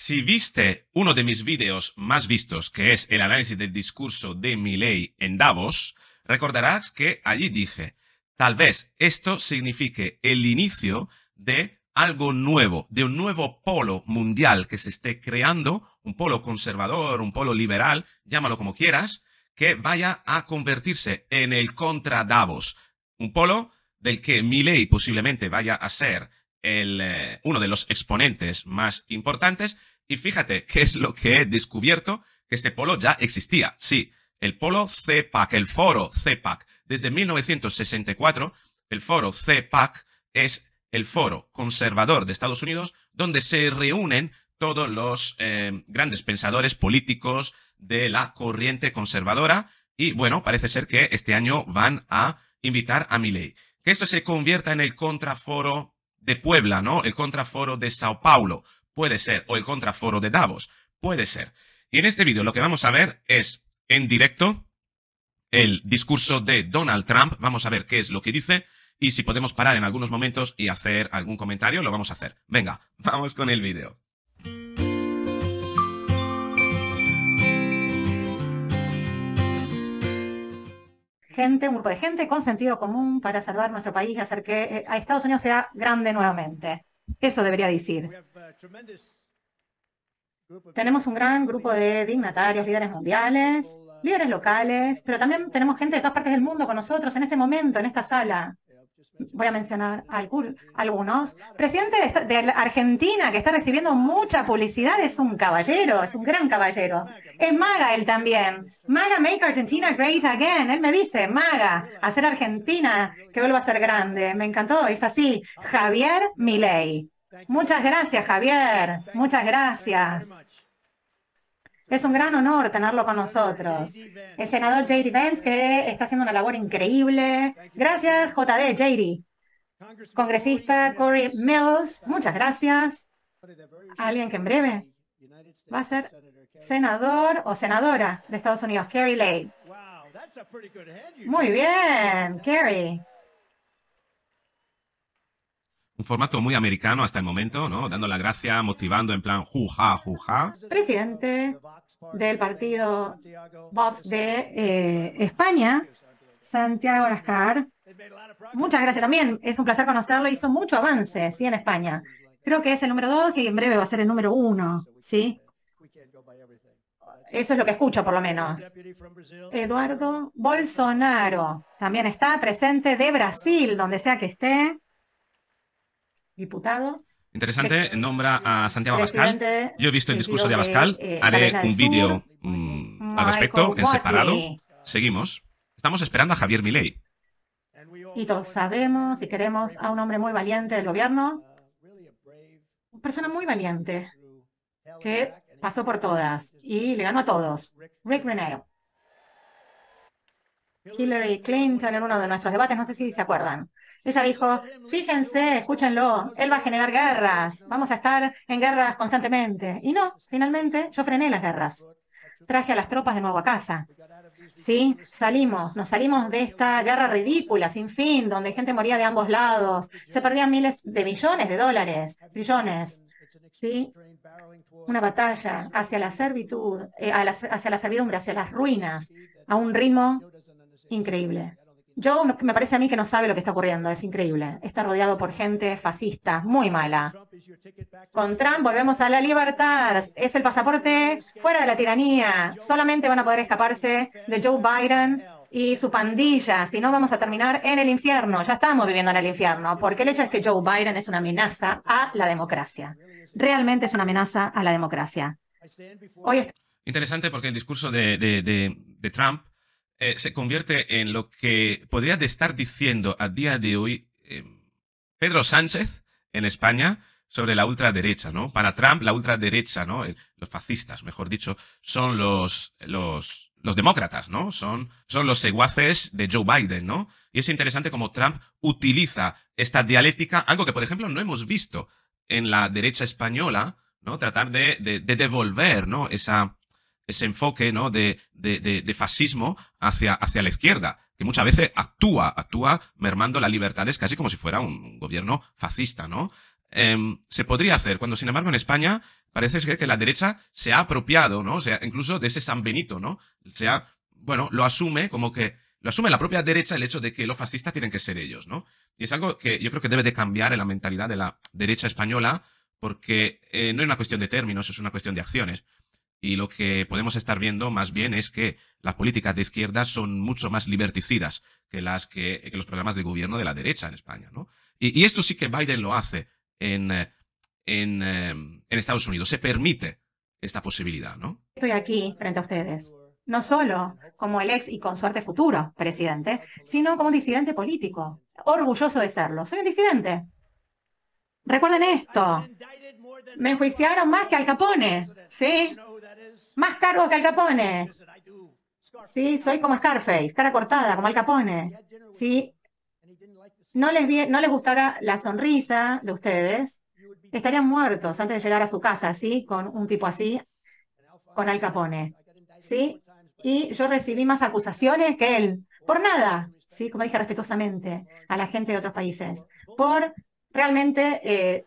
Si viste uno de mis vídeos más vistos, que es el análisis del discurso de Milei en Davos, recordarás que allí dije, tal vez esto signifique el inicio de algo nuevo, de un nuevo polo mundial que se esté creando, un polo conservador, un polo liberal, llámalo como quieras, que vaya a convertirse en el contra Davos, un polo del que Milei posiblemente vaya a ser uno de los exponentes más importantes. Y fíjate qué es lo que he descubierto, que este polo ya existía. Sí, el polo CPAC, el foro CPAC. Desde 1964, el foro CPAC es el foro conservador de Estados Unidos donde se reúnen todos los grandes pensadores políticos de la corriente conservadora. Y bueno, parece ser que este año van a invitar a Milei. Que esto se convierta en el contraforo de Puebla, ¿no? El contraforo de Sao Paulo, puede ser, o el contraforo de Davos, puede ser. Y en este vídeo lo que vamos a ver es, en directo, el discurso de Donald Trump. Vamos a ver qué es lo que dice, y si podemos parar en algunos momentos y hacer algún comentario, lo vamos a hacer. Venga, vamos con el vídeo. Gente, un grupo de gente con sentido común para salvar nuestro país y hacer que a Estados Unidos sea grande nuevamente. Eso debería decir. Tenemos un gran grupo de dignatarios, líderes mundiales, líderes locales, pero también tenemos gente de todas partes del mundo con nosotros en este momento, en esta sala. Voy a mencionar algunos. Presidente de Argentina, que está recibiendo mucha publicidad, es un caballero, es un gran caballero. Es MAGA él también. MAGA, make Argentina great again. Él me dice, MAGA, hacer Argentina que vuelva a ser grande. Me encantó, es así. Javier Milei. Muchas gracias, Javier. Muchas gracias. Es un gran honor tenerlo con nosotros. El senador JD Vance, que está haciendo una labor increíble. Gracias, JD, JD. Congresista Cory Mills, muchas gracias. Alguien que en breve va a ser senador o senadora de Estados Unidos, Kerry Lake. Muy bien, Kerry. Un formato muy americano hasta el momento, ¿no? Dando la gracia, motivando en plan juja, juja. Presidente del partido Vox de España, Santiago Abascal. Muchas gracias también. Es un placer conocerlo. Hizo mucho avance, ¿sí? En España. Creo que es el número 2 y en breve va a ser el número 1, ¿sí? Eso es lo que escucho, por lo menos. Eduardo Bolsonaro también está presente de Brasil, donde sea que esté. Diputado. Interesante, nombra a Santiago Abascal. Yo he visto el discurso de Abascal. Haré un vídeo al respecto, en separado. Seguimos. Estamos esperando a Javier Milei. Y todos sabemos y queremos a un hombre muy valiente del gobierno. Una persona muy valiente que pasó por todas y le ganó a todos. Rick Renero. Hillary Clinton en uno de nuestros debates, no sé si se acuerdan. Ella dijo, fíjense, escúchenlo, él va a generar guerras, vamos a estar en guerras constantemente. Y no, finalmente yo frené las guerras. Traje a las tropas de nuevo a casa. Sí, salimos, nos salimos de esta guerra ridícula, sin fin, donde gente moría de ambos lados, se perdían miles de millones de dólares, trillones. Sí, una batalla hacia la servitud, hacia la servidumbre, hacia las ruinas, a un ritmo increíble. Joe, me parece a mí que no sabe lo que está ocurriendo, es increíble. Está rodeado por gente fascista, muy mala. Con Trump volvemos a la libertad, es el pasaporte fuera de la tiranía. Solamente van a poder escaparse de Joe Biden y su pandilla, si no vamos a terminar en el infierno. Ya estamos viviendo en el infierno, porque el hecho es que Joe Biden es una amenaza a la democracia. Realmente es una amenaza a la democracia. Hoy interesante porque el discurso de Trump se convierte en lo que podría estar diciendo a día de hoy Pedro Sánchez en España sobre la ultraderecha, ¿no? Para Trump, la ultraderecha, ¿no? Los fascistas, mejor dicho, son los demócratas, ¿no? Son los secuaces de Joe Biden, ¿no? Y es interesante cómo Trump utiliza esta dialéctica, algo que, por ejemplo, no hemos visto en la derecha española, ¿no? Tratar de devolver, ¿no? Ese enfoque, ¿no? de fascismo hacia la izquierda, que muchas veces actúa mermando las libertades casi como si fuera un gobierno fascista, ¿no? se podría hacer, cuando sin embargo en España parece que la derecha se ha apropiado, ¿no? O sea, incluso de ese San Benito, ¿no? O sea, bueno, lo asume como que... Lo asume la propia derecha el hecho de que los fascistas tienen que ser ellos, ¿no? Y es algo que yo creo que debe de cambiar en la mentalidad de la derecha española, porque no es una cuestión de términos, es una cuestión de acciones. Y lo que podemos estar viendo más bien es que las políticas de izquierda son mucho más liberticidas que las que los programas de gobierno de la derecha en España, ¿no? Y esto sí que Biden lo hace en Estados Unidos. Se permite esta posibilidad, ¿no? Estoy aquí frente a ustedes, no solo como el ex y consorte futuro presidente, sino como un disidente político, orgulloso de serlo. Soy un disidente. Recuerden esto. Me enjuiciaron más que Al Capone, ¿sí? Más cargo que Al Capone. Sí, soy como Scarface, cara cortada, como Al Capone. Sí. No les gustara la sonrisa de ustedes. Estarían muertos antes de llegar a su casa, ¿sí? Con un tipo así, con Al Capone. ¿Sí? Y yo recibí más acusaciones que él, por nada, ¿sí? Como dije respetuosamente a la gente de otros países, por realmente...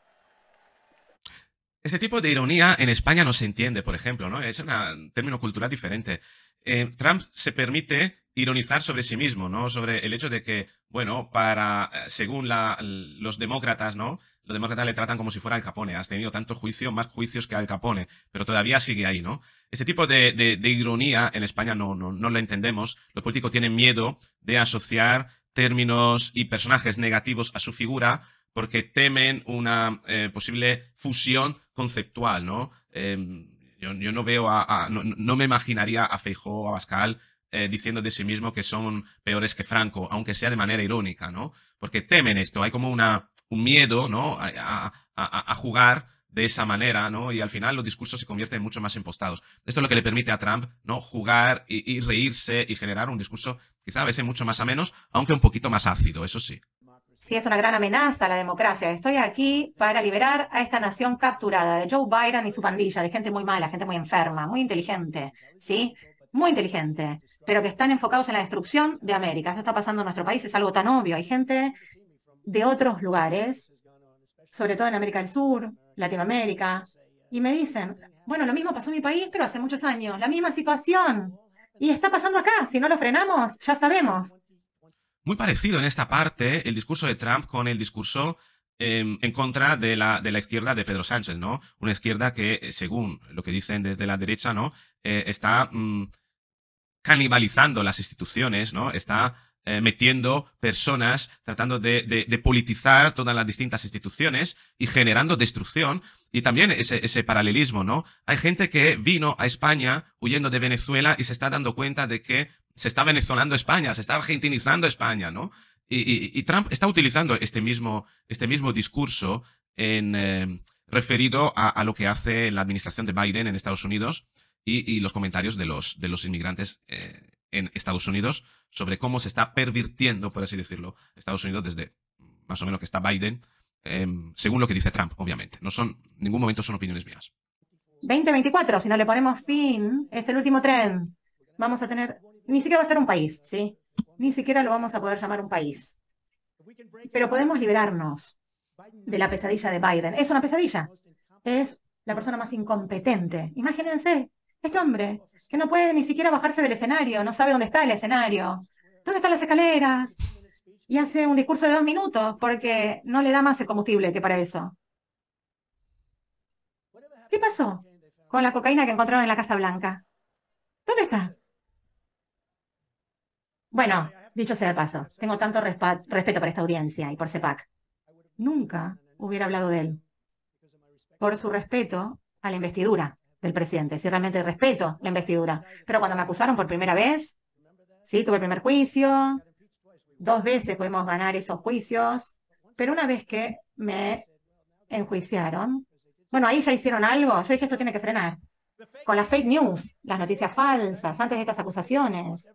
Ese tipo de ironía en España no se entiende, por ejemplo, ¿no? Es un término cultural diferente. Trump se permite ironizar sobre sí mismo, ¿no? Sobre el hecho de que, bueno, según los demócratas, ¿no? Los demócratas le tratan como si fuera Al Capone. Has tenido tanto juicio, más juicios que Al Capone, pero todavía sigue ahí, ¿no? Ese tipo de ironía en España no la entendemos. Los políticos tienen miedo de asociar términos y personajes negativos a su figura, porque temen una posible fusión conceptual, ¿no? Yo no veo no me imaginaría a Feijóo o a Abascal diciendo de sí mismo que son peores que Franco, aunque sea de manera irónica, ¿no? Porque temen esto, hay como un miedo, ¿no? A jugar de esa manera, ¿no? Y al final los discursos se convierten mucho más impostados. Esto es lo que le permite a Trump, ¿no? Jugar y reírse y generar un discurso quizá a veces mucho más ameno, aunque un poquito más ácido, eso sí. Sí, es una gran amenaza a la democracia. Estoy aquí para liberar a esta nación capturada de Joe Biden y su pandilla, de gente muy mala, gente muy enferma, muy inteligente, ¿sí? Muy inteligente, pero que están enfocados en la destrucción de América. Esto está pasando en nuestro país, es algo tan obvio. Hay gente de otros lugares, sobre todo en América del Sur, Latinoamérica, y me dicen, bueno, lo mismo pasó en mi país, pero hace muchos años, la misma situación. Y está pasando acá, si no lo frenamos, ya sabemos. Muy parecido en esta parte el discurso de Trump con el discurso en contra de la izquierda de Pedro Sánchez, ¿no? Una izquierda que, según lo que dicen desde la derecha, ¿no? Está canibalizando las instituciones, ¿no? Está metiendo personas, tratando de politizar todas las distintas instituciones y generando destrucción. Y también ese paralelismo, ¿no? Hay gente que vino a España huyendo de Venezuela y se está dando cuenta de que se está venezolando España, se está argentinizando España, ¿no? Y Trump está utilizando este mismo discurso referido a lo que hace la administración de Biden en Estados Unidos y los comentarios de los inmigrantes en Estados Unidos sobre cómo se está pervirtiendo, por así decirlo, Estados Unidos desde más o menos que está Biden, según lo que dice Trump, obviamente. En ningún momento son opiniones mías. 2024, si no le ponemos fin, es el último tren. Vamos a tener... Ni siquiera va a ser un país, ¿sí? Ni siquiera lo vamos a poder llamar un país. Pero podemos liberarnos de la pesadilla de Biden. Es una pesadilla. Es la persona más incompetente. Imagínense, este hombre que no puede ni siquiera bajarse del escenario, no sabe dónde está el escenario, dónde están las escaleras, y hace un discurso de 2 minutos porque no le da más el combustible que para eso. ¿Qué pasó con la cocaína que encontraron en la Casa Blanca? ¿Dónde está? Bueno, dicho sea de paso, tengo tanto respeto por esta audiencia y por CPAC. Nunca hubiera hablado de él por su respeto a la investidura del presidente. Sí, realmente respeto la investidura. Pero cuando me acusaron por primera vez, sí, tuve el primer juicio, 2 veces pudimos ganar esos juicios, pero una vez que me enjuiciaron, bueno, ahí ya hicieron algo. Yo dije, esto tiene que frenar. Con las fake news, las noticias falsas, antes de estas acusaciones.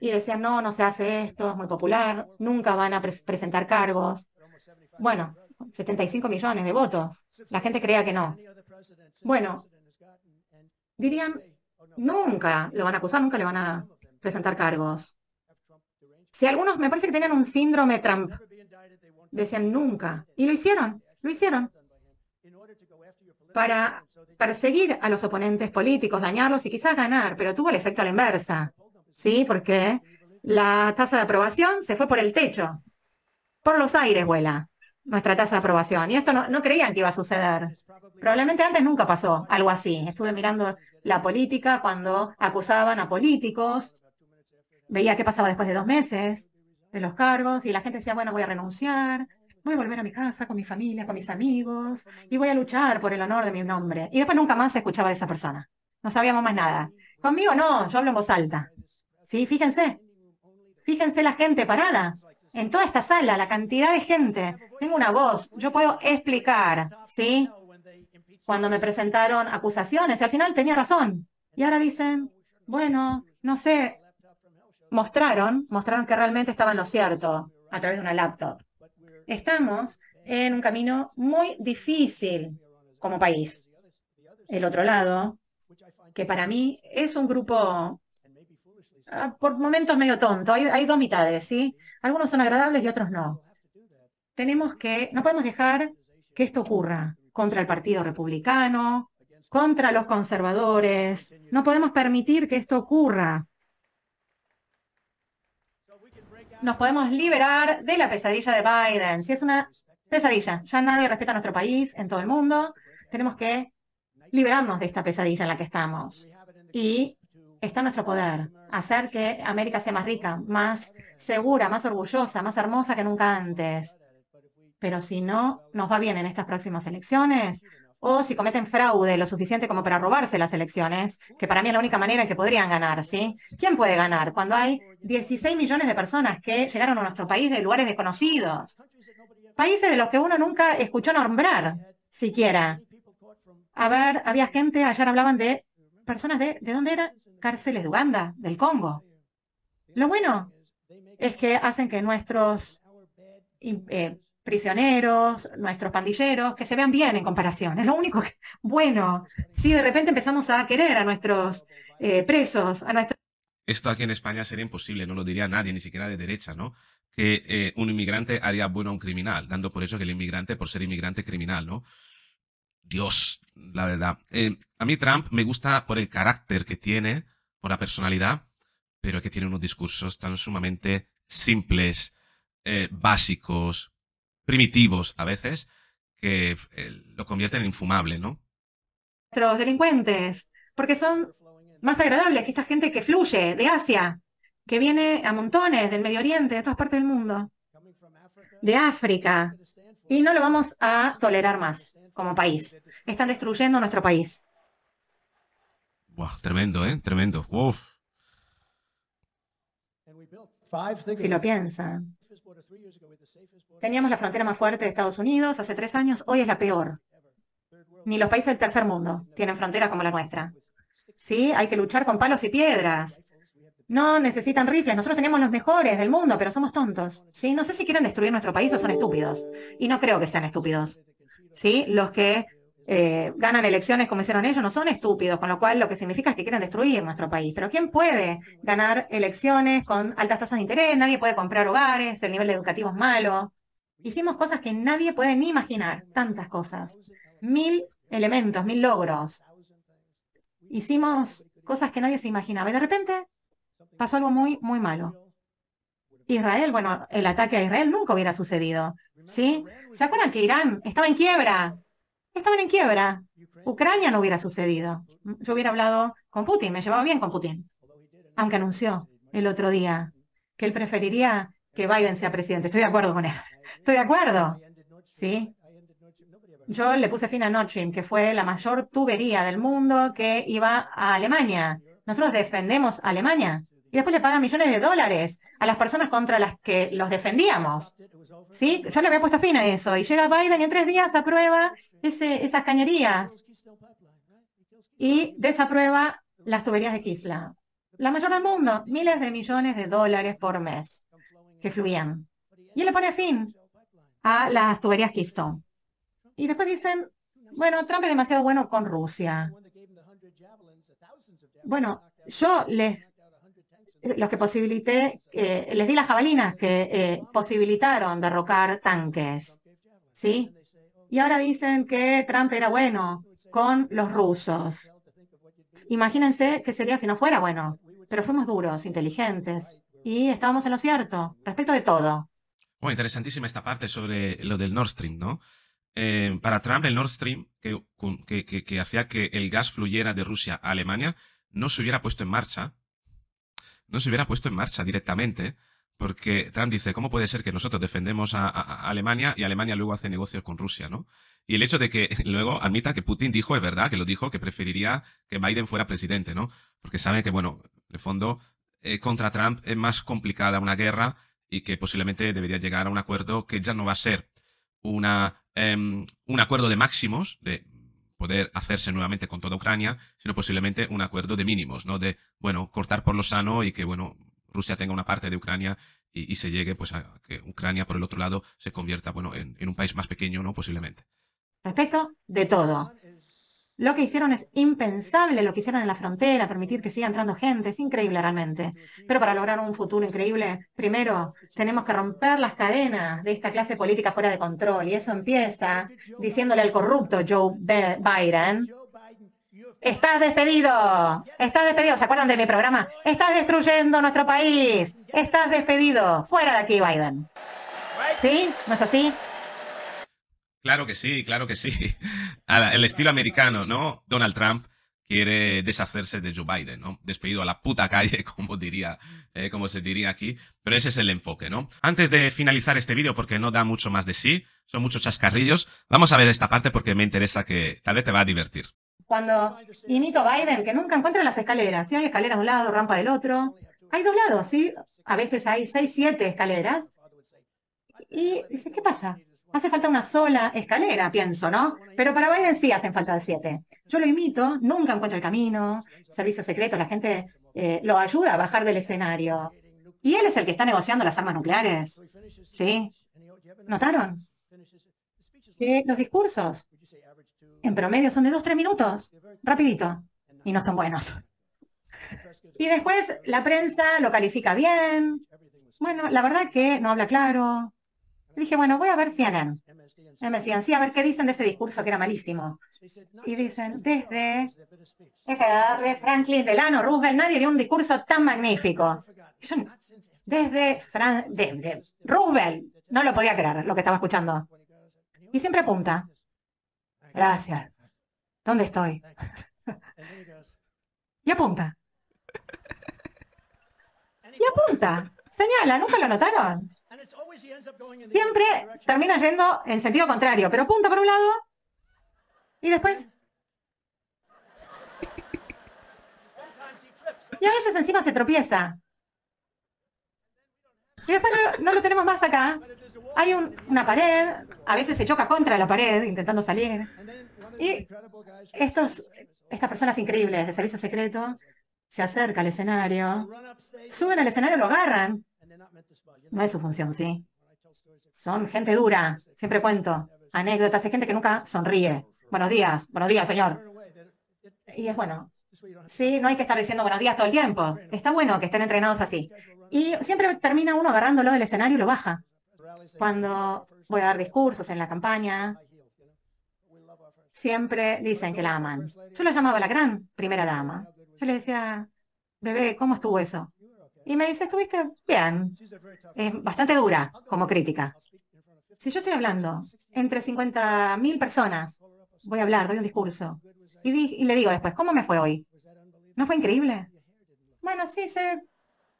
Y decían, no, no se hace esto, es muy popular, nunca van a presentar cargos. Bueno, 75 millones de votos. La gente creía que no. Bueno, dirían, nunca lo van a acusar, nunca le van a presentar cargos. Si algunos, me parece que tenían un síndrome Trump. Decían, nunca. Y lo hicieron. Lo hicieron para perseguir a los oponentes políticos, dañarlos y quizás ganar, pero tuvo el efecto a la inversa, ¿sí? Porque la tasa de aprobación se fue por el techo, por los aires vuela nuestra tasa de aprobación. Y esto no creían que iba a suceder. Probablemente antes nunca pasó algo así. Estuve mirando la política cuando acusaban a políticos, veía qué pasaba después de 2 meses de los cargos y la gente decía, bueno, voy a renunciar, voy a volver a mi casa con mi familia, con mis amigos y voy a luchar por el honor de mi nombre. Y después nunca más se escuchaba de esa persona. No sabíamos más nada. Conmigo no, yo hablo en voz alta. Sí, fíjense la gente parada. En toda esta sala, la cantidad de gente, tengo una voz, yo puedo explicar, ¿sí? Cuando me presentaron acusaciones, y al final tenía razón. Y ahora dicen, bueno, no sé, mostraron que realmente estaban lo cierto a través de una laptop. Estamos en un camino muy difícil como país. El otro lado, que para mí es un grupo por momentos medio tonto. Hay 2 mitades, ¿sí? Algunos son agradables y otros no. No podemos dejar que esto ocurra contra el Partido Republicano, contra los conservadores. No podemos permitir que esto ocurra. Nos podemos liberar de la pesadilla de Biden. Si es una pesadilla, ya nadie respeta a nuestro país en todo el mundo. Tenemos que liberarnos de esta pesadilla en la que estamos. Y está en nuestro poder hacer que América sea más rica, más segura, más orgullosa, más hermosa que nunca antes. Pero si no nos va bien en estas próximas elecciones, o si cometen fraude lo suficiente como para robarse las elecciones, que para mí es la única manera en que podrían ganar, ¿sí? ¿Quién puede ganar cuando hay 16 millones de personas que llegaron a nuestro país de lugares desconocidos? Países de los que uno nunca escuchó nombrar, siquiera. A ver, había gente, ayer hablaban de personas ¿de dónde era? Cárceles de Uganda, del Congo. Lo bueno es que hacen que nuestros prisioneros, nuestros pandilleros, que se vean bien en comparación. Es lo único que, bueno, si de repente empezamos a querer a nuestros presos, a nuestros... Esto aquí en España sería imposible, no lo diría nadie, ni siquiera de derecha, ¿no? Que un inmigrante haría bueno a un criminal, dando por hecho que el inmigrante, por ser inmigrante, criminal, ¿no? Dios, la verdad. A mí Trump me gusta por el carácter que tiene, por la personalidad, pero es que tiene unos discursos tan sumamente simples, básicos, primitivos a veces, que lo convierten en infumable, ¿no? Nuestros delincuentes, porque son más agradables que esta gente que fluye de Asia, que viene a montones del Medio Oriente, de todas partes del mundo, de África, y no lo vamos a tolerar más como país. Están destruyendo nuestro país. Wow, tremendo, ¿eh? Tremendo. Wow. Si lo piensan, teníamos la frontera más fuerte de Estados Unidos hace 3 años, hoy es la peor. Ni los países del tercer mundo tienen fronteras como la nuestra. Sí, hay que luchar con palos y piedras. No necesitan rifles. Nosotros tenemos los mejores del mundo, pero somos tontos. ¿Sí? No sé si quieren destruir nuestro país o son estúpidos. Y no creo que sean estúpidos. ¿Sí? Los que ganan elecciones como hicieron ellos no son estúpidos, con lo cual lo que significa es que quieren destruir nuestro país. Pero ¿quién puede ganar elecciones con altas tasas de interés? Nadie puede comprar hogares, el nivel educativo es malo. Hicimos cosas que nadie puede ni imaginar, tantas cosas. 1000 elementos, 1000 logros. Hicimos cosas que nadie se imaginaba y de repente pasó algo muy, muy malo. Israel, bueno, el ataque a Israel nunca hubiera sucedido, ¿sí? ¿Se acuerdan que Irán estaba en quiebra? Estaban en quiebra. Ucrania no hubiera sucedido. Yo hubiera hablado con Putin, me llevaba bien con Putin. Aunque anunció el otro día que él preferiría que Biden sea presidente. Estoy de acuerdo con él. Estoy de acuerdo, ¿sí? Yo le puse fin a Nord Stream, que fue la mayor tubería del mundo que iba a Alemania. Nosotros defendemos a Alemania. Y después le pagan $millones a las personas contra las que los defendíamos. ¿Sí? Yo le había puesto fin a eso. Y llega Biden y en 3 días aprueba esas cañerías. Y desaprueba las tuberías de Keystone. La mayor del mundo. Miles de millones de dólares por mes que fluían. Y él le pone fin a las tuberías Keystone. Y después dicen, bueno, Trump es demasiado bueno con Rusia. Bueno, yo los que posibilité, les di las jabalinas que posibilitaron derrocar tanques, ¿sí? Y ahora dicen que Trump era bueno con los rusos. Imagínense qué sería si no fuera bueno. Pero fuimos duros, inteligentes, y estábamos en lo cierto respecto de todo. Bueno, interesantísima esta parte sobre lo del Nord Stream, ¿no? Para Trump, el Nord Stream, que hacía que el gas fluyera de Rusia a Alemania, no se hubiera puesto en marcha. No se hubiera puesto en marcha directamente, porque Trump dice, ¿cómo puede ser que nosotros defendemos a Alemania y Alemania luego hace negocios con Rusia, ¿no? Y el hecho de que luego admita que Putin dijo, es verdad, que lo dijo, que preferiría que Biden fuera presidente, ¿no? Porque sabe que, bueno, en el fondo, contra Trump es más complicada una guerra y que posiblemente debería llegar a un acuerdo que ya no va a ser un acuerdo de máximos, de poder hacerse nuevamente con toda Ucrania, sino posiblemente un acuerdo de mínimos, ¿no? De, bueno, cortar por lo sano y que, bueno, Rusia tenga una parte de Ucrania y se llegue, pues, a que Ucrania, por el otro lado, se convierta, bueno, en un país más pequeño, ¿no? Posiblemente. Respecto de todo. Lo que hicieron es impensable, lo que hicieron en la frontera, permitir que siga entrando gente, es increíble realmente. Pero para lograr un futuro increíble, primero tenemos que romper las cadenas de esta clase política fuera de control. Y eso empieza diciéndole al corrupto Joe Biden, estás despedido, estás despedido. ¿Se acuerdan de mi programa? Estás destruyendo nuestro país, estás despedido, fuera de aquí, Biden. ¿Sí? ¿No es así? Claro que sí, claro que sí. El estilo americano, ¿no? Donald Trump quiere deshacerse de Joe Biden, ¿no? Despedido a la puta calle, como se diría aquí. Pero ese es el enfoque, ¿no? Antes de finalizar este vídeo, porque no da mucho más de sí, son muchos chascarrillos, vamos a ver esta parte porque me interesa que tal vez te va a divertir. Cuando imito a Biden, que nunca encuentra las escaleras. Si hay escaleras de un lado, rampa del otro. Hay dos lados, ¿sí? A veces hay 6, 7 escaleras. Y dice, ¿qué pasa? Hace falta una sola escalera, pienso, ¿no? Pero para Biden sí hacen falta 7. Yo lo imito, nunca encuentro el camino, servicios secretos, la gente lo ayuda a bajar del escenario. Y él es el que está negociando las armas nucleares, ¿sí? ¿Notaron? Que los discursos, en promedio, son de 2-3 minutos, rapidito, y no son buenos. Y después la prensa lo califica bien. Bueno, la verdad que no habla claro. Dije, bueno, voy a ver CNN. MSNBC, a ver qué dicen de ese discurso que era malísimo. Y dicen, desde Franklin Delano Roosevelt, nadie dio un discurso tan magnífico. Desde Roosevelt, no lo podía creer lo que estaba escuchando. Y siempre apunta. Gracias. ¿Dónde estoy? Y apunta. Y apunta. Señala, ¿nunca lo notaron? Siempre termina yendo en sentido contrario, pero apunta por un lado y después. Y a veces encima se tropieza. Y después no lo tenemos más acá. Hay una pared, a veces se choca contra la pared intentando salir. Y estas personas increíbles de servicio secreto se acercan al escenario, suben al escenario, lo agarran. No es su función, ¿sí? Son gente dura, siempre cuento anécdotas, es gente que nunca sonríe. Buenos días, señor. Y es bueno, sí, no hay que estar diciendo buenos días todo el tiempo. Está bueno que estén entrenados así. Y siempre termina uno agarrándolo del escenario y lo baja. Cuando voy a dar discursos en la campaña, siempre dicen que la aman. Yo la llamaba la gran primera dama. Yo le decía, bebé, ¿cómo estuvo eso? Y me dice, estuviste bien. Es bastante dura como crítica. Si yo estoy hablando entre 50.000 personas, voy a hablar, doy un discurso. Y le digo después, ¿cómo me fue hoy? ¿No fue increíble? Bueno, sí,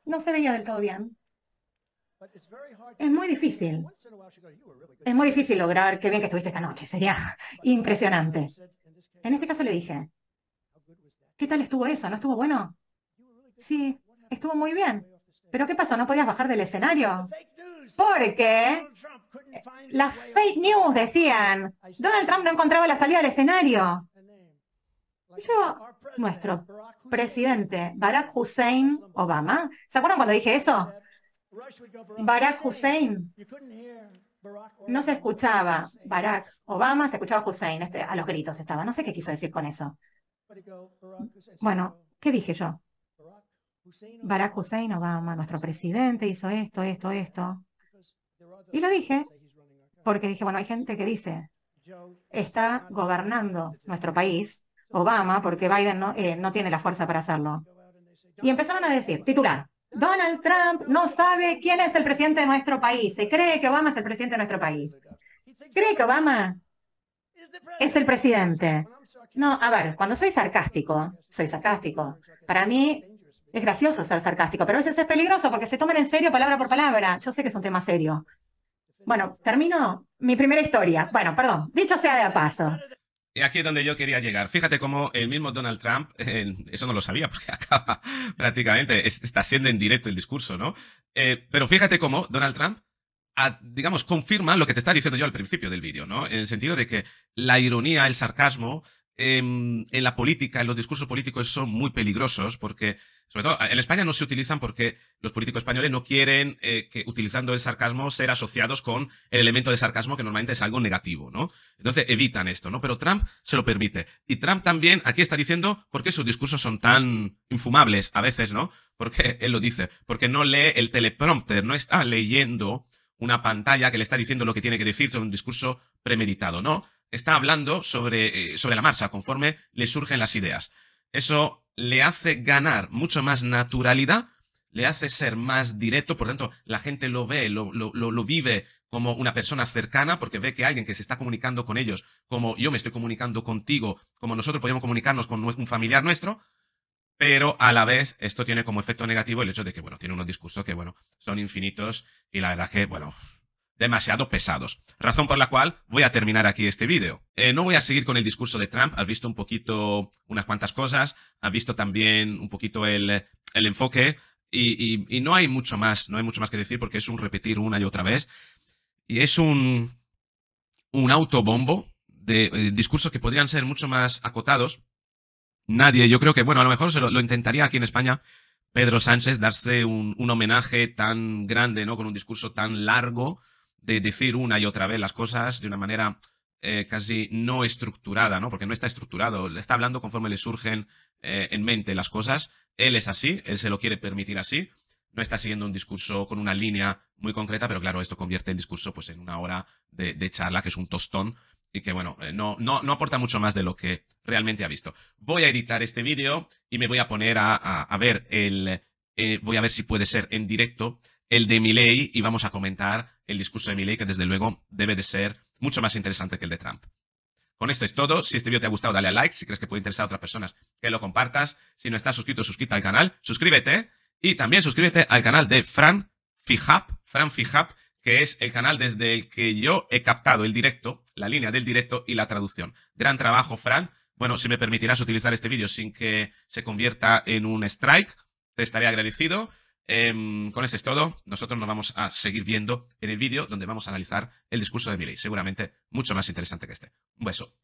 no se veía del todo bien. Es muy difícil. Es muy difícil lograr qué bien que estuviste esta noche. Sería impresionante. En este caso le dije, ¿qué tal estuvo eso? ¿No estuvo bueno? Sí. Estuvo muy bien. ¿Pero qué pasó? ¿No podías bajar del escenario? Porque las fake news decían, Donald Trump no encontraba la salida del escenario. Nuestro presidente, Barack Hussein Obama, ¿se acuerdan cuando dije eso? Barack Hussein. No se escuchaba Barack Obama, se escuchaba Hussein. A los gritos estaba. No sé qué quiso decir con eso. Bueno, ¿qué dije yo? Barack Hussein Obama, nuestro presidente, hizo esto. Y lo dije, porque dije, bueno, hay gente que dice está gobernando nuestro país, Obama, porque Biden no tiene la fuerza para hacerlo. Y empezaron a decir, titular, Donald Trump no sabe quién es el presidente de nuestro país. Se cree que Obama es el presidente de nuestro país. Cree que Obama es el presidente. No, a ver, cuando soy sarcástico. Para mí es gracioso ser sarcástico, pero a veces es peligroso porque se toman en serio palabra por palabra. Yo sé que es un tema serio. Bueno, termino mi primera historia. Bueno, perdón, dicho sea de paso. Y aquí es donde yo quería llegar. Fíjate cómo el mismo Donald Trump, eso no lo sabía porque acaba prácticamente, está siendo en directo el discurso, ¿no? Pero fíjate cómo Donald Trump, digamos, confirma lo que te estaba diciendo yo al principio del vídeo, ¿no? En el sentido de que la ironía, el sarcasmo en la política, en los discursos políticos son muy peligrosos porque, sobre todo, en España no se utilizan porque los políticos españoles no quieren que utilizando el sarcasmo ser asociados con el elemento de sarcasmo que normalmente es algo negativo, ¿no? Entonces evitan esto, ¿no? Pero Trump se lo permite. Y Trump también aquí está diciendo por qué sus discursos son tan infumables a veces, ¿no? Porque él lo dice, porque no lee el teleprompter, no está leyendo una pantalla que le está diciendo lo que tiene que decir sobre un discurso premeditado, ¿no? Está hablando sobre la marcha, conforme le surgen las ideas. Eso le hace ganar mucho más naturalidad, le hace ser más directo, por tanto, la gente lo ve, lo vive como una persona cercana, porque ve que alguien que se está comunicando con ellos, como yo me estoy comunicando contigo, como nosotros podemos comunicarnos con un familiar nuestro, pero a la vez esto tiene como efecto negativo el hecho de que, bueno, tiene unos discursos que, bueno, son infinitos y la verdad que, bueno, demasiado pesados. Razón por la cual voy a terminar aquí este vídeo. No voy a seguir con el discurso de Trump. Has visto un poquito unas cuantas cosas. Has visto también un poquito el enfoque y no hay mucho más. No hay mucho más que decir porque es un repetir una y otra vez. Y es un autobombo de discursos que podrían ser mucho más acotados. Nadie, yo creo que, bueno, a lo mejor se lo intentaría aquí en España Pedro Sánchez darse un homenaje tan grande, ¿no? Con un discurso tan largo de decir una y otra vez las cosas de una manera casi no estructurada, ¿no? Porque no está estructurado, le está hablando conforme le surgen en mente las cosas. Él es así, él se lo quiere permitir así. No está siguiendo un discurso con una línea muy concreta, pero claro, esto convierte el discurso pues en una hora de charla, que es un tostón, y que, bueno, no aporta mucho más de lo que realmente ha visto. Voy a editar este vídeo y me voy a poner a ver voy a ver si puede ser en directo el de Milei y vamos a comentar el discurso de Milei, que desde luego debe de ser mucho más interesante que el de Trump. Con esto es todo. Si este vídeo te ha gustado, dale a like. Si crees que puede interesar a otras personas, que lo compartas. Si no estás suscrito, suscríbete al canal. Suscríbete. Y también suscríbete al canal de Fran Fijap. Fran Fijap, que es el canal desde el que yo he captado el directo, la línea del directo y la traducción. Gran trabajo, Fran. Bueno, si me permitirás utilizar este vídeo sin que se convierta en un strike, te estaré agradecido. Con esto es todo. Nosotros nos vamos a seguir viendo en el vídeo donde vamos a analizar el discurso de Milei. Seguramente mucho más interesante que este. Un beso.